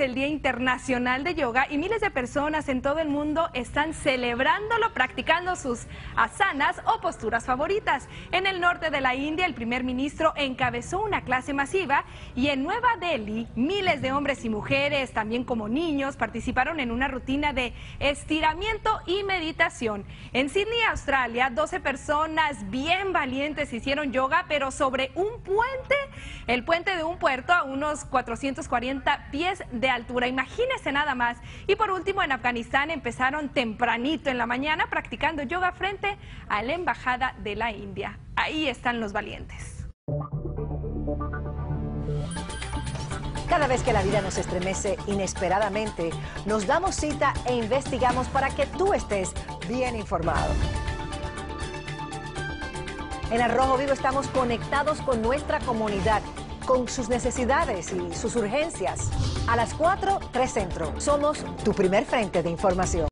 el Día Internacional de Yoga y miles de personas en todo el mundo están celebrándolo practicando sus asanas o posturas favoritas. En el norte de la India, el primer ministro encabezó una clase masiva y en Nueva Delhi, miles de hombres y mujeres, también como niños, participaron en una rutina de estiramiento y meditación. En Sydney, Australia, 12 personas bien valientes hicieron yoga, pero sobre un puente, el puente de un puerto a unos 440 pies de altura. Imagínense nada más. Y por último, en Afganistán empezaron tempranito en la mañana practicando yoga frente a la embajada de la India. Ahí están los valientes. Cada vez que la vida nos estremece inesperadamente, nos damos cita e investigamos para que tú estés bien informado. En Al Rojo Vivo estamos conectados con nuestra comunidad, con sus necesidades y sus urgencias. A las 4, 3 Centro. Somos tu primer frente de información.